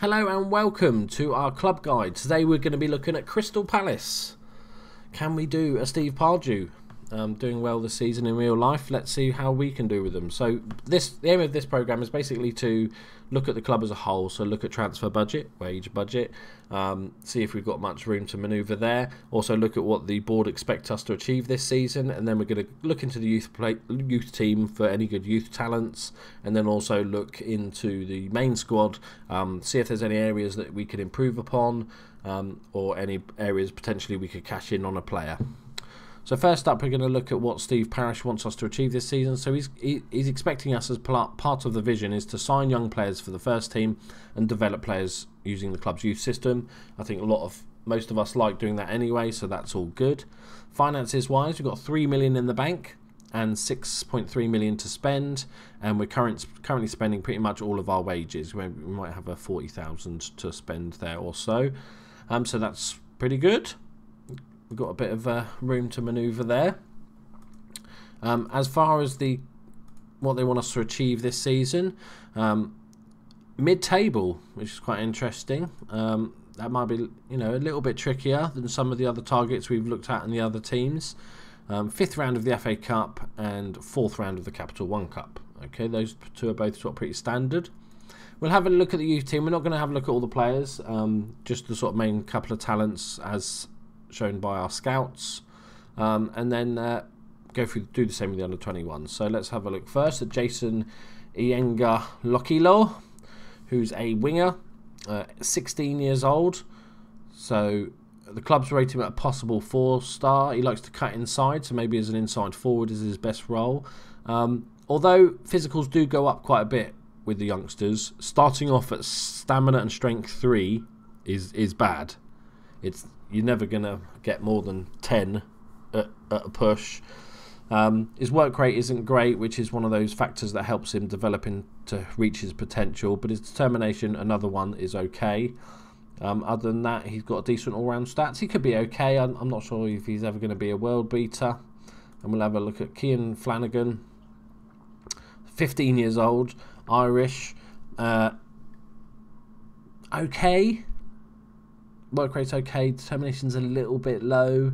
Hello and welcome to our club guide. Today we're going to be looking at Crystal Palace. Can we do a Steve Pardew? Doing well this season in real life. Let's see how we can do with them. So the aim of this programme is basically to look at the club as a whole. So look at transfer budget, wage budget, see if we've got much room to manoeuvre there. Also look at what the board expect us to achieve this season, and then we're going to look into the youth team for any good youth talents, and then also look into the main squad, see if there's any areas that we can improve upon, or any areas potentially we could cash in on a player. So first up, we're going to look at what Steve Parrish wants us to achieve this season. So he's expecting us, as part of the vision, is to sign young players for the first team and develop players using the club's youth system. I think most of us like doing that anyway, so that's all good. Finances wise, we've got $3 million in the bank and $6.3 million to spend, and we're currently spending pretty much all of our wages. We might have a 40,000 to spend there or so. So that's pretty good. We've got a bit of room to manoeuvre there. As far as what they want us to achieve this season, mid-table, which is quite interesting. That might be a little bit trickier than some of the other targets we've looked at in the other teams. Fifth round of the FA Cup and fourth round of the Capital One Cup. Okay, those two are both sort of pretty standard. We'll have a look at the youth team. We're not going to have a look at all the players, just the sort of main couple of talents as shown by our scouts, and then do the same with the under 21s. So let's have a look first at Jason Ienga-Lokilo, who's a winger, 16 years old. So the club's rated him at a possible 4-star. He likes to cut inside, so maybe as an inside forward is his best role. Although physicals do go up quite a bit with the youngsters, starting off at stamina and strength 3 is bad. You're never going to get more than 10 at a push. His work rate isn't great, which is one of those factors that helps him develop to reach his potential, but his determination, another one, is okay. Other than that, he's got decent all-round stats. He could be okay. I'm not sure if he's ever going to be a world beater. And we'll have a look at Keegan Flanagan, 15 years old, Irish. Okay. Work rate's okay, determination's a little bit low.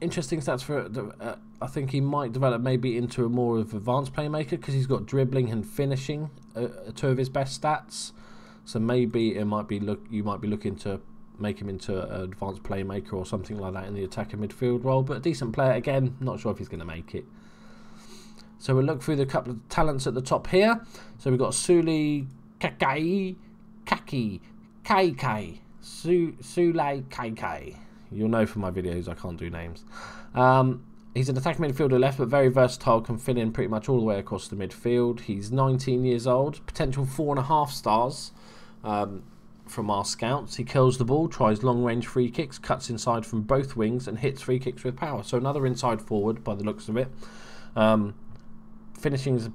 Interesting stats for I think he might develop maybe into a more of advanced playmaker, because he's got dribbling and finishing, two of his best stats. So maybe you might be looking to make him into an advanced playmaker or something like that in the attack and midfield role. But a decent player again. Not sure if he's going to make it. So we'll look through the couple of talents at the top here. So we've got Sulay Kaikai. Sulay Kaikai. You'll know from my videos I can't do names. He's an attacking midfielder left, but very versatile, can fill in pretty much all the way across the midfield. He's 19 years old, potential 4.5 stars from our scouts. He kills the ball, tries long-range free kicks, cuts inside from both wings, and hits free kicks with power. So another inside forward by the looks of it. Finishing's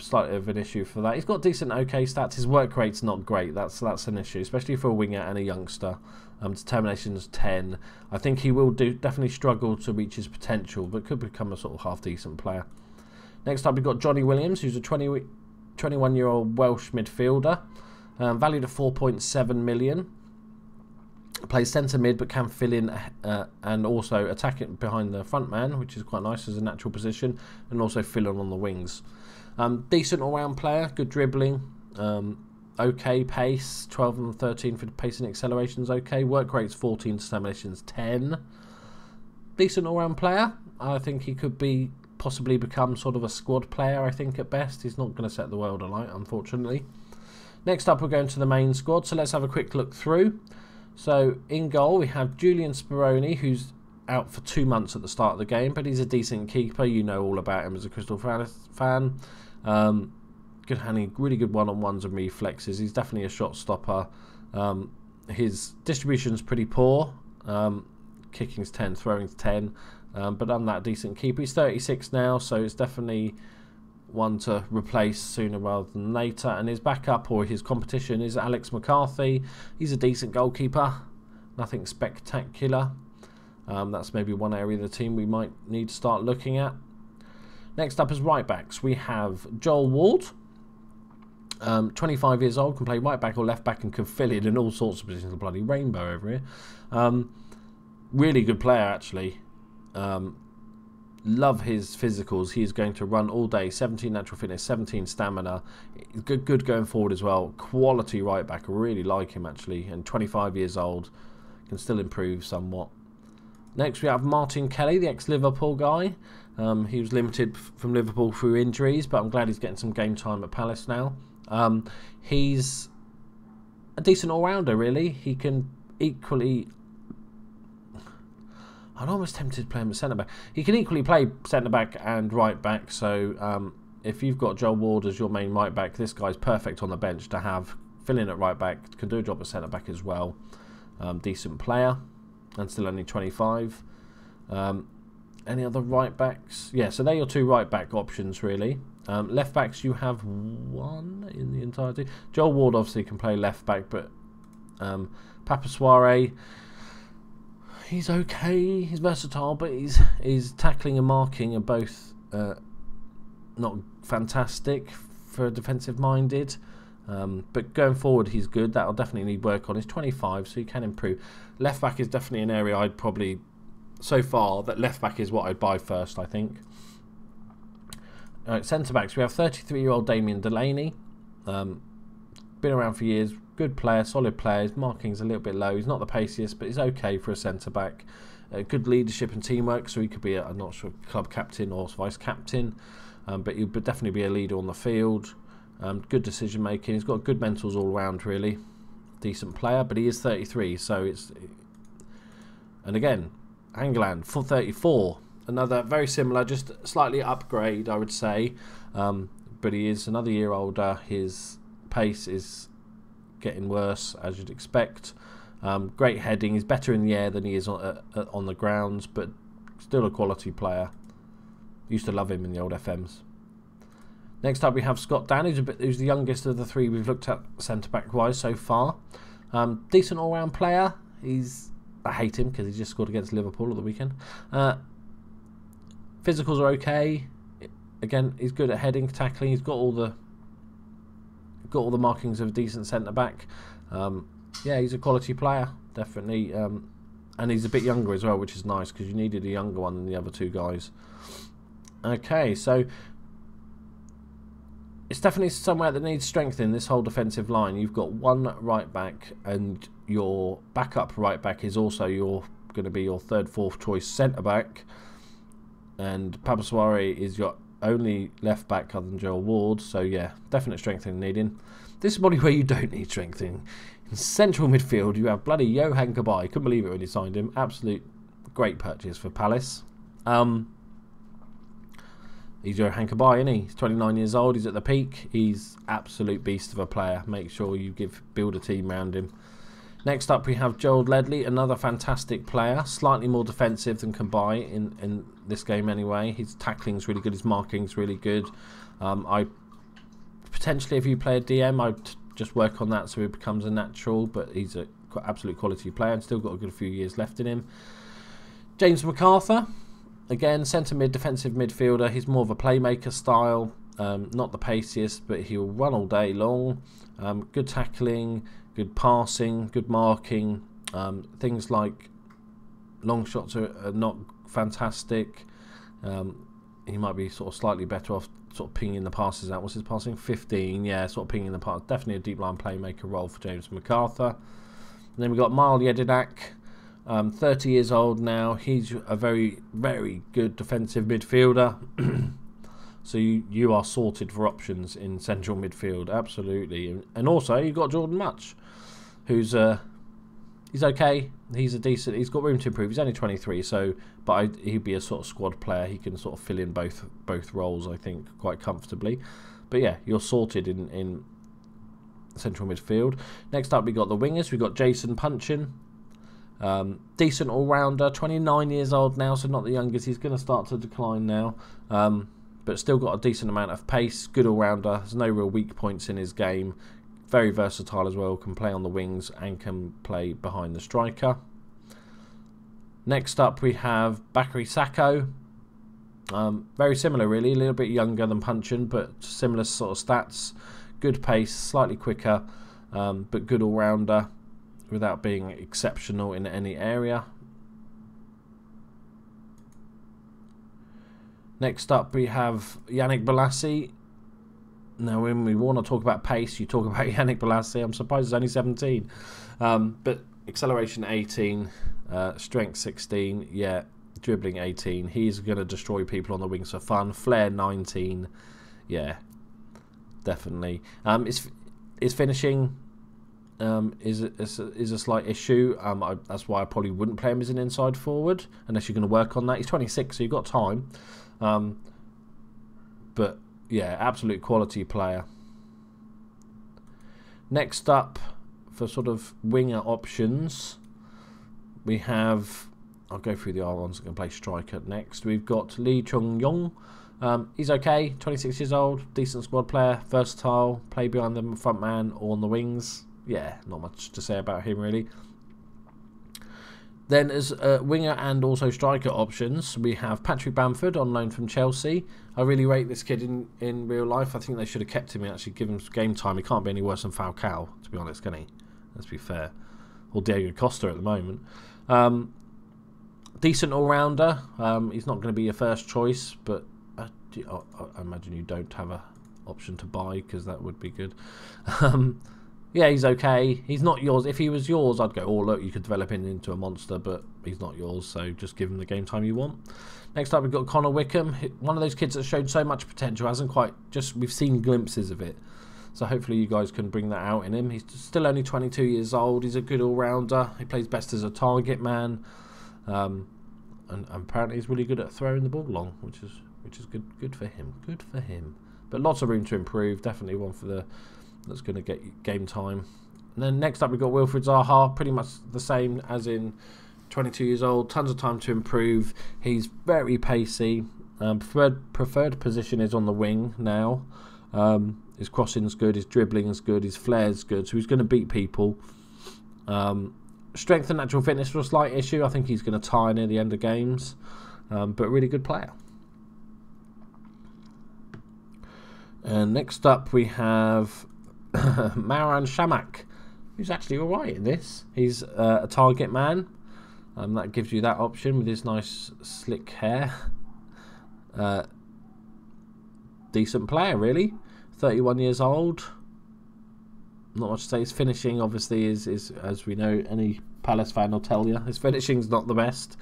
slightly of an issue for that. He's got decent okay stats. His work rate's not great. That's an issue, especially for a winger and a youngster. Determination's 10. I think he will definitely struggle to reach his potential, but could become a sort of half-decent player. Next up, we've got Johnny Williams, who's a 21-year-old Welsh midfielder, valued at 4.7 million. Plays centre mid, but can fill in and also attack it behind the front man, which is quite nice as a natural position, and also fill in on the wings. Decent all-round player, good dribbling, okay pace, 12 and 13 for pace and accelerations, okay. Work rate's 14, determination's 10. Decent all-round player. I think he could possibly become sort of a squad player, I think, at best. He's not going to set the world alight, unfortunately. Next up, we're going to the main squad, so let's have a quick look through. So in goal we have Julian Speroni, who's out for 2 months at the start of the game, but he's a decent keeper. You know all about him as a Crystal Palace fan. Good handling, really good one-on-ones and reflexes. He's definitely a shot stopper. His distribution's pretty poor. Kicking's 10, throwing's 10, but I'm that decent keeper. He's 36 now, so it's definitely one to replace sooner rather than later. And his backup or his competition is Alex McCarthy. He's a decent goalkeeper, nothing spectacular. That's maybe one area of the team we might need to start looking at. Next up is right backs. We have Joel Ward, 25 years old, can play right back or left back and can fill in all sorts of positions. The bloody rainbow over here. Really good player, actually. Love his physicals. He's going to run all day. 17 natural fitness, 17 stamina. Good going forward as well. Quality right back. I really like him, actually. And 25 years old, can still improve somewhat. Next we have Martin Kelly, the ex-Liverpool guy. He was limited from Liverpool through injuries, but I'm glad he's getting some game time at Palace now. He's a decent all-rounder, really. He can equally... I'm almost tempted to play him at centre-back. He can equally play centre-back and right-back, so if you've got Joel Ward as your main right-back, this guy's perfect on the bench to have. Fill in at right-back, can do a job at centre-back as well. Decent player. And still only 25. Any other right backs? Yeah, so they're your two right back options, really. Left backs, you have one in the entirety. Joel Ward obviously can play left back, but Papa Soire, he's okay. He's versatile, but his tackling and marking are both not fantastic for defensive minded. But going forward, he's good. That'll definitely need work on. He's 25, so he can improve. Left back is definitely an area I'd probably, so far, that left back is what I'd buy first, I think. All right, centre backs. We have 33-year-old Damien Delaney. Been around for years. Good player, solid player. His marking's a little bit low. He's not the paciest, but he's okay for a centre back. Good leadership and teamwork, so he could be, I'm not sure, club captain or vice captain. But he'll definitely be a leader on the field. Good decision making. He's got good mentals all around, really. Decent player, but he is 33, so it's. And again, Angeland for 34. Another very similar, just slightly upgrade, I would say. But he is another year older. His pace is getting worse, as you'd expect. Great heading. He's better in the air than he is on the grounds, but still a quality player. Used to love him in the old FMs. Next up we have Scott Dann, who's the youngest of the three we've looked at centre-back wise so far. Decent all-round player. I hate him because he just scored against Liverpool at the weekend. Physicals are okay. Again, he's good at heading, tackling. He's got all the markings of a decent centre-back. Yeah, he's a quality player, definitely. And he's a bit younger as well, which is nice because you needed a younger one than the other two guys. Okay, so... it's definitely somewhere that needs strengthening, this whole defensive line. You've got one right back, and your backup right back is also going to be your third, fourth choice centre back. And Papa Soire is your only left back other than Joel Ward. So yeah, definite strengthening needing. This is probably where you don't need strengthening. In central midfield, you have bloody Johan Cabaye. Couldn't believe it when you signed him. Absolute great purchase for Palace. He's Johan Cabaye, isn't he? He's 29 years old. He's at the peak. He's absolute beast of a player. Make sure you build a team around him. Next up, we have Joel Ledley, another fantastic player. Slightly more defensive than Cabaye in this game anyway. His tackling's really good. His marking's really good. I potentially, if you play a DM, I'd just work on that so he becomes a natural. But he's an absolute quality player and still got a good few years left in him. James McArthur. Again, centre-mid, defensive midfielder. He's more of a playmaker style. Not the paciest, but he'll run all day long. Good tackling, good passing, good marking. Things like long shots are not fantastic. He might be sort of slightly better off sort of pinging the passes out. What's his passing? 15, yeah, sort of pinging the pass. Definitely a deep-line playmaker role for James McArthur. And then we've got Myl Jedidak. 30 years old now. He's a very, very good defensive midfielder. So you are sorted for options in central midfield, absolutely. And also you've got Jordan Mutch, who's he's okay. He's a decent. He's got room to improve. He's only 23, so he'd be a sort of squad player. He can sort of fill in both roles, I think, quite comfortably. But yeah, you're sorted in central midfield. Next up, we got the wingers. We got Jason Punchin. Decent all-rounder, 29 years old now, so not the youngest. He's going to start to decline now, but still got a decent amount of pace. Good all-rounder, there's no real weak points in his game. Very versatile as well, can play on the wings and can play behind the striker. Next up we have Bakary Sako. Very similar really, a little bit younger than Punchin, but similar sort of stats. Good pace, slightly quicker, but good all-rounder without being exceptional in any area. Next up we have Yannick Bolasie. Now when we want to talk about pace, you talk about Yannick Bolasie. I'm surprised he's only 17. But acceleration 18, strength 16, yeah, dribbling 18. He's going to destroy people on the wings for fun. Flair 19, yeah, definitely. His finishing is a slight issue. That's why I probably wouldn't play him as an inside forward, unless you're going to work on that. He's 26, so you've got time. But yeah, absolute quality player. Next up for sort of winger options, we have, I'll go through the other ones that can play striker next. We've got Lee Chung-Yong. He's okay, 26 years old, decent squad player, versatile, play behind the front man or on the wings. Yeah, not much to say about him really. Then as winger and also striker options, we have Patrick Bamford on loan from Chelsea. I really rate this kid in real life. I think they should have kept him and actually given him game time. He can't be any worse than Falcao, to be honest, can he? Let's be fair. Or Diego Costa at the moment. Decent all-rounder. He's not going to be your first choice, but I imagine you don't have an option to buy, because that would be good. Yeah, he's okay. He's not yours. If he was yours, I'd go, oh, look, you could develop him into a monster, but he's not yours, so just give him the game time you want. Next up, we've got Connor Wickham, one of those kids that showed so much potential, hasn't quite, just we've seen glimpses of it. So hopefully you guys can bring that out in him. He's still only 22 years old. He's a good all-rounder. He plays best as a target man. And apparently he's really good at throwing the ball long, which is good for him. Good for him. But lots of room to improve. Definitely one for the... that's going to get game time. And then next up we've got Wilfred Zaha, pretty much the same as in 22 years old, tons of time to improve. He's very pacey. Preferred position is on the wing now. His crossing's good, his dribbling's good, his flair's good, so he's going to beat people. Strength and natural fitness were a slight issue. I think he's going to tire near the end of games, but really good player. And next up we have Maran Shamak, who's actually alright in this. He's a target man, that gives you that option with his nice slick hair. Decent player really, 31 years old, not much to say. His finishing obviously is, as we know, any Palace fan will tell you, his finishing's not the best.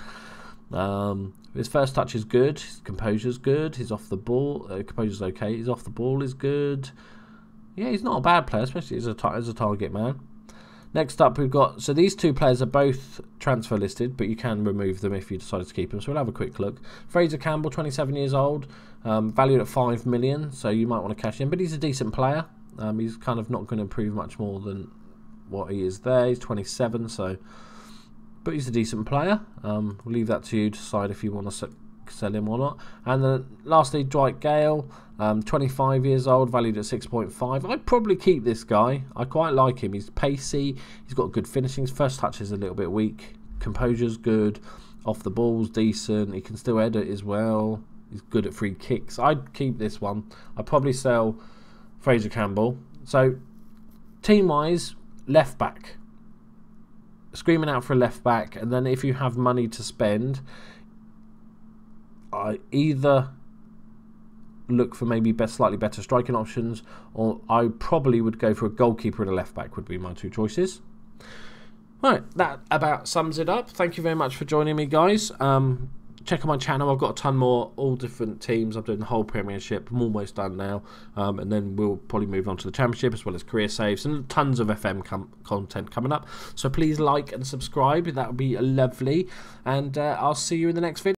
His first touch is good, his composure's good, his off the ball, composure's okay, his off the ball is good. Yeah, he's not a bad player, especially as a target man. Next up, we've got... so these two players are both transfer listed, but you can remove them if you decide to keep them. So we'll have a quick look. Fraser Campbell, 27 years old, valued at £5 million, so you might want to cash in. But he's a decent player. He's kind of not going to improve much more than what he is there. He's 27, so... but he's a decent player. We'll leave that to you to decide if you want to sell him or not. And then lastly, Dwight Gayle, 25 years old, valued at 6.5. I'd probably keep this guy. I quite like him. He's pacey, he's got good finishings, first touch is a little bit weak, composure's good, off the ball's decent, he can still edit as well, he's good at free kicks. I'd keep this one. I'd probably sell Fraser Campbell. So team wise, left back, screaming out for a left back. And then if you have money to spend, I either look for maybe slightly better striking options, or I probably would go for a goalkeeper and a left back would be my two choices. Right, that about sums it up. Thank you very much for joining me, guys. Check out my channel. I've got a ton more, all different teams. I'm doing the whole Premiership. I'm almost done now, and then we'll probably move on to the Championship, as well as career saves and tons of FM content coming up. So please like and subscribe. That would be lovely, and I'll see you in the next video.